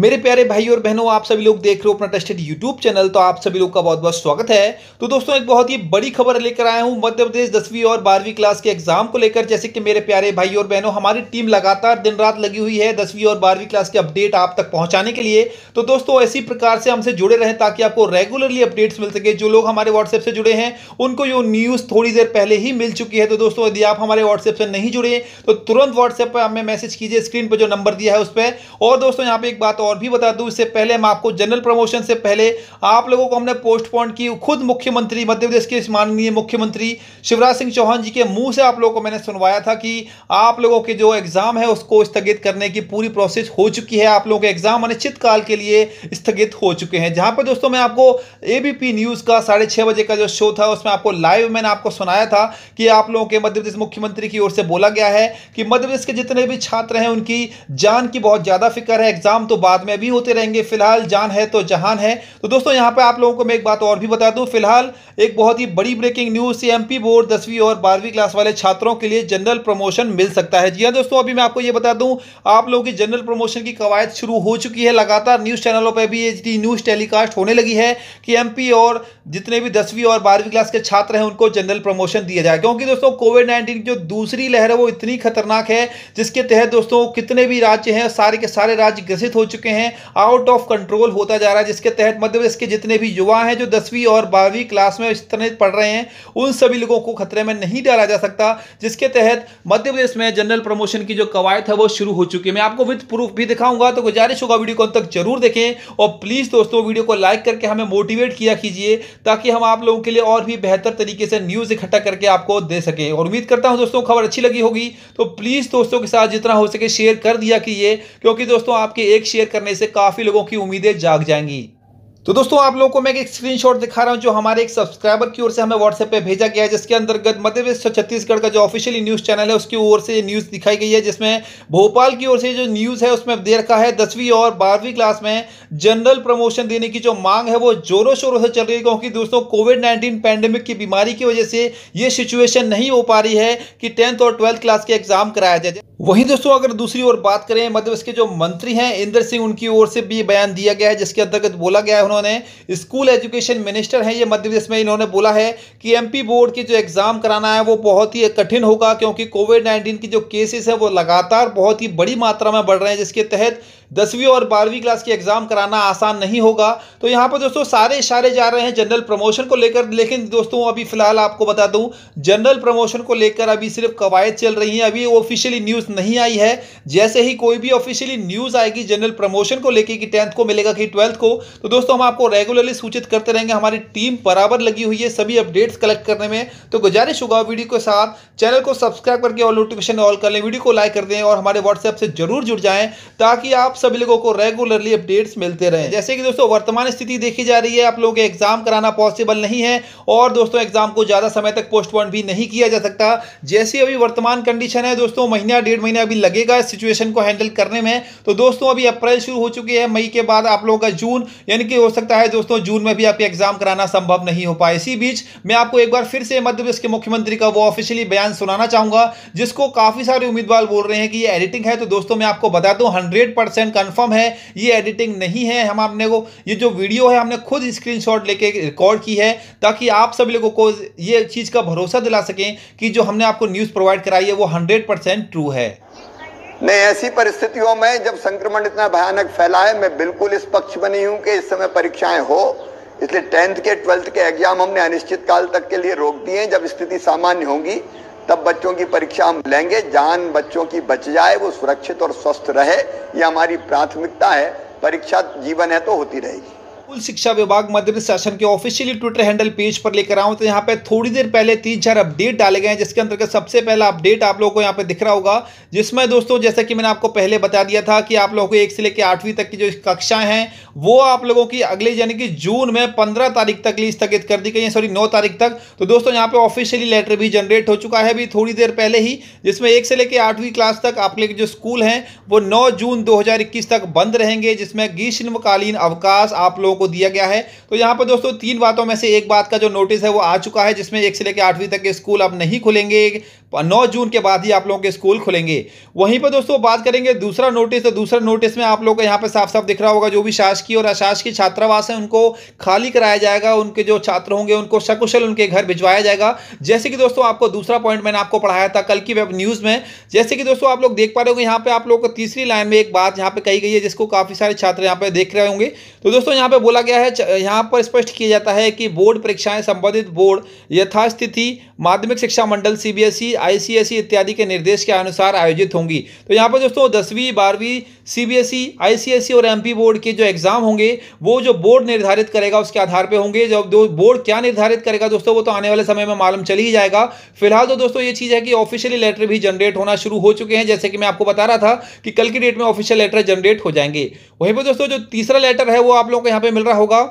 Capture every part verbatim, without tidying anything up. मेरे प्यारे भाई और बहनों, आप सभी लोग देख रहे हो अपना ट्रस्टेड यूट्यूब चैनल। तो आप सभी लोग का बहुत बहुत स्वागत है। तो दोस्तों, एक बहुत ही बड़ी खबर लेकर आया हूं मध्य प्रदेश दसवीं और बारहवीं क्लास के एग्जाम को लेकर। जैसे कि मेरे प्यारे भाई और बहनों, हमारी टीम लगातार दिन रात लगी हुई है दसवीं और बारहवीं क्लास के अपडेट आप तक पहुंचाने के लिए। तो दोस्तों, इसी प्रकार से हमसे जुड़े रहें ताकि आपको रेगुलरली अपडेट्स मिल सके। जो लोग हमारे व्हाट्सएप से जुड़े हैं उनको ये न्यूज़ थोड़ी देर पहले ही मिल चुकी है। तो दोस्तों, यदि आप हमारे व्हाट्सएप से नहीं जुड़े तो तुरंत व्हाट्सएप पर हमें मैसेज कीजिए, स्क्रीन पर जो नंबर दिया है उस पर। और दोस्तों, यहाँ पे एक बात और भी बता दूं, इससे पहले हम आपको जनरल प्रमोशन से पहले आप लोगों को हमने पोस्टपोन की। खुद मुख्यमंत्री मध्य प्रदेश के माननीय मुख्यमंत्री शिवराज सिंह चौहान जी के मुंह से आप लोगों को मैंने सुनवाया था कि आप लोगों के जो एग्जाम है उसको स्थगित करने की पूरी प्रोसेस हो चुकी है। आप लोगों के एग्जाम अनिश्चित काल के लिए स्थगित हो चुके हैं। जहां पर दोस्तों, मैं आपको एबीपी न्यूज का साढ़े छह बजे का जो शो था उसमें आपको लाइव मैंने आपको सुनाया था कि आप लोगों के मध्य प्रदेश मुख्यमंत्री की ओर से बोला गया है कि मध्य प्रदेश के जितने भी छात्र हैं उनकी जान की बहुत ज्यादा फिक्र है। एग्जाम तो बाद में भी होते रहेंगे, फिलहाल जान है तो जहान है। तो दोस्तों, यहाँ पे आप लोगों को मैं एक बात और भी बता दूं, फिलहाल एक बहुत ही बड़ी ब्रेकिंग न्यूज, एमपी बोर्ड दसवीं और बारहवीं क्लास वाले छात्रों के लिए जनरल प्रमोशन मिल सकता है। जी हाँ दोस्तों, अभी मैं आपको ये बता दूं, आप लोगों की जनरल प्रमोशन की कवायद शुरू हो चुकी है। लगातार न्यूज चैनलों पर भी ये न्यूज टेलीकास्ट होने लगी है कि एमपी और जितने भी दसवीं और बारहवीं क्लास के छात्र हैं उनको जनरल प्रमोशन दिया जाए, क्योंकि दोस्तों कोविड नाइन्टीन की जो दूसरी लहर है वो इतनी खतरनाक है जिसके तहत दोस्तों कितने भी राज्य हैं सारे के सारे राज्य ग्रसित हो चुके हैं, आउट ऑफ कंट्रोल होता जा रहा है। जिसके तहत मध्य प्रदेश के जितने भी युवा हैं जो दसवीं और बारहवीं क्लास में स्थित पढ़ रहे हैं उन सभी लोगों को खतरे में नहीं डाला जा सकता। जिसके तहत मध्य प्रदेश में जनरल प्रमोशन की जो कवायद है वो शुरू हो चुकी है। मैं आपको विद प्रूफ भी दिखाऊंगा, तो गुजारिश होगा वीडियो को अंत तक जरूर देखें। और प्लीज दोस्तों, वीडियो को लाइक करके हमें मोटिवेट किया कीजिए ताकि हम आप लोगों के लिए और भी बेहतर तरीके से न्यूज इकट्ठा करके आपको दे सकें। और उम्मीद करता हूं दोस्तों खबर अच्छी लगी होगी, तो प्लीज दोस्तों के साथ जितना हो सके शेयर कर दिया कीजिए, क्योंकि दोस्तों आपके एक शेयर करने से काफी लोगों की उम्मीदें जाग जाएंगी। तो दोस्तों, आप लोगों को मैं एक स्क्रीनशॉट दिखा रहा हूं जो हमारे एक सब्सक्राइबर की ओर से हमें व्हाट्सएप पे भेजा गया है, जिसके अंतर्गत मध्य प्रदेश छत्तीसगढ़ का जो ऑफिशियली न्यूज़ चैनल है उसकी ओर से न्यूज़ दिखाई गई है, जिसमें भोपाल की ओर से जो न्यूज़ है उसमें दे रखा है दसवीं और बारहवीं क्लास में जनरल प्रमोशन देने की जो मांग है वो जोरों शोरों से चल रही है, क्योंकि दोस्तों कोविड नाइन्टीन पैंडेमिक की बीमारी की वजह से ये सिचुएशन नहीं हो पा रही है कि टेंथ और ट्वेल्थ क्लास के एग्जाम कराया जाए। वहीं दोस्तों, अगर दूसरी ओर बात करें मध्य प्रदेश के जो मंत्री हैं इंदर सिंह, उनकी ओर से भी बयान दिया गया है, जिसके अंतर्गत बोला गया है, उन्होंने स्कूल एजुकेशन मिनिस्टर हैं ये मध्य प्रदेश में, इन्होंने बोला है कि एमपी बोर्ड के जो एग्जाम कराना है वो बहुत ही कठिन होगा, क्योंकि कोविड नाइन्टीन की जो केसेस है वो लगातार बहुत ही बड़ी मात्रा में बढ़ रहे हैं, जिसके तहत दसवीं और बारहवीं क्लास के एग्जाम कराना आसान नहीं होगा। तो यहाँ पर दोस्तों सारे इशारे जा रहे हैं जनरल प्रमोशन को लेकर। लेकिन दोस्तों, अभी फिलहाल आपको बता दूं, जनरल प्रमोशन को लेकर अभी सिर्फ कवायद चल रही है, अभी ऑफिशियली न्यूज़ नहीं आई है। जैसे ही कोई भी ऑफिशियली न्यूज़ आएगी जनरल प्रमोशन को लेकर कि टेंथ को मिलेगा कि ट्वेल्थ को, तो दोस्तों हम आपको रेगुलरली सूचित करते रहेंगे। हमारी टीम बराबर लगी हुई है सभी अपडेट्स कलेक्ट करने में। तो गुजारिश होगा वीडियो के साथ चैनल को सब्सक्राइब करके और नोटिफिकेशन ऑल कर लें, वीडियो को लाइक कर दें और हमारे व्हाट्सएप से जरूर जुड़ जाएँ ताकि आप सभी लोगों को रेगुलरली अपडेट्स मिलते रहे। जैसे कि दोस्तों वर्तमान स्थिति देखी जा रही है, आप लोगों के एग्जाम कराना पॉसिबल नहीं है और दोस्तों एग्जाम को ज्यादा समय तक पोस्टपोन भी नहीं किया जा सकता। जैसी अभी वर्तमान कंडीशन है दोस्तों, महीना डेढ़ महीना अभी लगेगा इस सिचुएशन को हैंडल करने में। तो दोस्तों अभी अप्रैल शुरू हो चुकी है, मई के बाद आप लोगों का जून, यानी कि हो सकता है दोस्तों जून में भी आपके एग्जाम कराना संभव नहीं हो पाए। इसी बीच मैं आपको एक बार फिर से मध्य प्रदेश के मुख्यमंत्री का वो ऑफिशियली बयान सुनाना चाहूंगा, जिसको काफी सारे उम्मीदवार बोल रहे हैं कि ये एडिटिंग है। तो दोस्तों मैं आपको बता दूं, हंड्रेड परसेंट कंफर्म है ये एडिटिंग नहीं है। हम आपने को ये जो वीडियो है हमने खुद स्क्रीनशॉट लेके रिकॉर्ड की है ताकि आप सभी लोगों को ये चीज का भरोसा दिला सकें कि जो हमने आपको न्यूज प्रोवाइड कराई है वो हंड्रेड परसेंट ट्रू है। नहीं, ऐसी परिस्थितियों में जब संक्रमण इतना भयानक फैला है, मैं बिल्कुल इस पक्ष में नहीं हूं कि इस समय परीक्षाएं हो, इसलिए टेंथ के ट्वेल्थ के एग्जाम हमने अनिश्चित काल तक के लिए रोक दिए। जब स्थिति सामान्य होगी तब बच्चों की परीक्षा हम लेंगे। जान बच्चों की बच जाए, वो सुरक्षित और स्वस्थ रहे, ये हमारी प्राथमिकता है। परीक्षा जीवन है तो होती रहेगी। स्कूल शिक्षा विभाग मध्य प्रदेश शासन के ऑफिशियली ट्विटर हैंडल पेज पर लेकर आऊं तो यहाँ पे थोड़ी देर पहले तीन चार अपडेट डाले गए हैं, जिसके अंतर्गत सबसे पहला अपडेट आप लोगों को यहाँ पे दिख रहा होगा, जिसमें दोस्तों जैसा कि मैंने आपको पहले बता दिया था कि आप लोगों को एक से लेकर आठवीं तक की जो कक्षाएं हैं वो आप लोगों की अगले यानी कि जून में पंद्रह तारीख तक लिए स्थगित कर दी गई है, सॉरी नौ तारीख तक। तो दोस्तों यहाँ पे ऑफिशियली लेटर भी जनरेट हो चुका है अभी थोड़ी देर पहले ही, जिसमें एक से लेकर आठवीं क्लास तक आप लोग जो स्कूल हैं वो नौ जून दो हजार इक्कीस तक बंद रहेंगे, जिसमें ग्रीष्मकालीन अवकाश आप लोगों को दिया गया है। तो यहाँ पर दोस्तों तीन बातों में से एक बात का जो नोटिस है वो आ चुका है, जिसमें एक से लेकर आठवीं तक के स्कूल अब नहीं खुलेंगे, नौ जून के बाद ही आप लोगों के स्कूल खुलेंगे। वहीं पर दोस्तों बात करेंगे दूसरा नोटिस, तो दूसरा नोटिस में आप लोगों को यहाँ पे साफ साफ दिख रहा होगा जो भी शासकीय और अशासकीय छात्रावास है उनको खाली कराया जाएगा, उनके जो छात्र होंगे उनको सकुशल उनके घर भिजवाया जाएगा। जैसे कि दोस्तों आपको दूसरा पॉइंट मैंने आपको पढ़ाया था कल की वेब न्यूज़ में। जैसे कि दोस्तों आप लोग देख पा रहे होंगे यहाँ पे आप लोग को तीसरी लाइन में एक बात यहाँ पे कही गई है जिसको काफ़ी सारे छात्र यहाँ पे देख रहे होंगे। तो दोस्तों यहाँ पे बोला गया है, यहाँ पर स्पष्ट किया जाता है कि बोर्ड परीक्षाएं संबंधित बोर्ड यथास्थिति माध्यमिक शिक्षा मंडल C B S E, I C S E इत्यादि के निर्देश के अनुसार आयोजित होंगी। तो यहाँ पर दोस्तों दसवीं बारहवीं C B S E, I C S E और एम पी बोर्ड के जो एग्जाम होंगे वो जो बोर्ड निर्धारित करेगा उसके आधार पे होंगे। जब दो बोर्ड क्या निर्धारित करेगा दोस्तों वो तो आने वाले समय में मालूम चल ही जाएगा। फिलहाल तो दोस्तों ये चीज़ है कि ऑफिशियली लेटर भी जनरेट होना शुरू हो चुके हैं, जैसे कि मैं आपको बता रहा था कि कल की डेट में ऑफिशियल लेटर जनरेट हो जाएंगे। वहीं पर दोस्तों जो तीसरा लेटर है वो आप लोगों को यहाँ पे मिल रहा होगा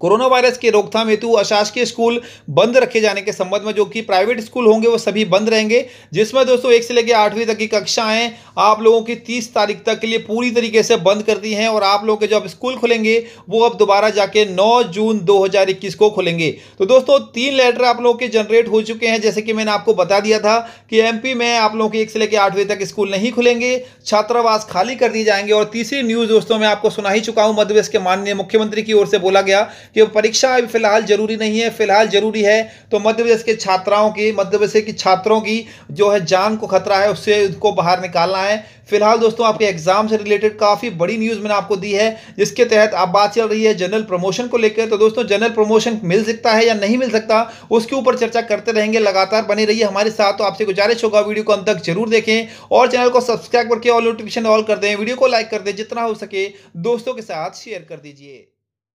कोरोना वायरस के रोकथाम हेतु अशासकीय स्कूल बंद रखे जाने के संबंध में, जो कि प्राइवेट स्कूल होंगे वो सभी बंद रहेंगे, जिसमें दोस्तों एक से लेकर आठवीं तक की कक्षाएं आप लोगों की तीस तारीख तक के लिए पूरी तरीके से बंद कर दी हैं। और आप लोगों के जो अब स्कूल खुलेंगे वो अब दोबारा जाके नौ जून दो हज़ार इक्कीस को खुलेंगे। तो दोस्तों तीन लेटर आप लोगों के जनरेट हो चुके हैं, जैसे कि मैंने आपको बता दिया था कि एम पी में आप लोगों के एक से लेकर आठवीं तक स्कूल नहीं खुलेंगे, छात्रावास खाली कर दिए जाएंगे। और तीसरी न्यूज़ दोस्तों मैं आपको सुना ही चुका हूँ, मध्य प्रदेश के माननीय मुख्यमंत्री की ओर से बोला गया कि परीक्षा अभी फिलहाल जरूरी नहीं है, फिलहाल जरूरी है तो मध्य प्रदेश के छात्राओं की मध्य प्रदेश की छात्रों की जो है जान को खतरा है उससे उनको बाहर निकालना है। फिलहाल दोस्तों आपके एग्जाम से रिलेटेड काफ़ी बड़ी न्यूज़ मैंने आपको दी है, जिसके तहत अब बात चल रही है जनरल प्रमोशन को लेकर। तो दोस्तों जनरल प्रमोशन मिल सकता है या नहीं मिल सकता उसके ऊपर चर्चा करते रहेंगे, लगातार बने रहिए हमारे साथ। तो आपसे गुजारिश होगा वीडियो को अंत तक जरूर देखें और चैनल को सब्सक्राइब करके और नोटिफिकेशन ऑल कर दें, वीडियो को लाइक कर दें, जितना हो सके दोस्तों के साथ शेयर कर दीजिए।